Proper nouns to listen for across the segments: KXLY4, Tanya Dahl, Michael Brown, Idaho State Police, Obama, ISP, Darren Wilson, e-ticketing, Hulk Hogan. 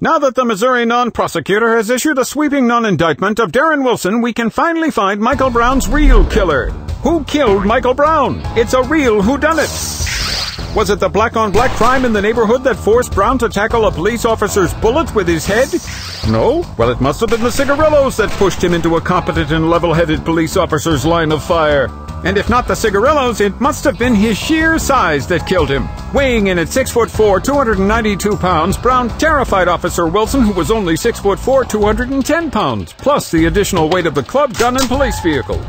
Now that the Missouri non-prosecutor has issued a sweeping non-indictment of Darren Wilson, we can finally find Michael Brown's real killer. Who killed Michael Brown? It's a real whodunit. Was it the black-on-black crime in the neighborhood that forced Brown to tackle a police officer's bullet with his head? No? Well, it must have been the cigarillos that pushed him into a competent and level-headed police officer's line of fire. And if not the cigarillos, it must have been his sheer size that killed him. Weighing in at 6'4", 292 pounds, Brown terrified Officer Wilson, who was only 6'4", 210 pounds, plus the additional weight of the club gun and police vehicle.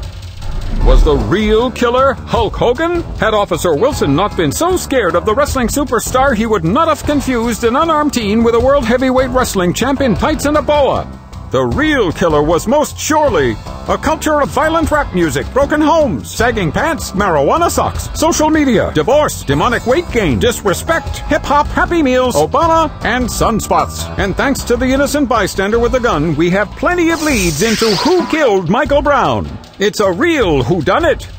Was the real killer Hulk Hogan? Had Officer Wilson not been so scared of the wrestling superstar, he would not have confused an unarmed teen with a world heavyweight wrestling champ in tights and a boa. The real killer was most surely a culture of violent rap music, broken homes, sagging pants, marijuana socks, social media, divorce, demonic weight gain, disrespect, hip-hop, Happy Meals, Obama, and sunspots. And thanks to the innocent bystander with the gun, we have plenty of leads into who killed Michael Brown. It's a real whodunit.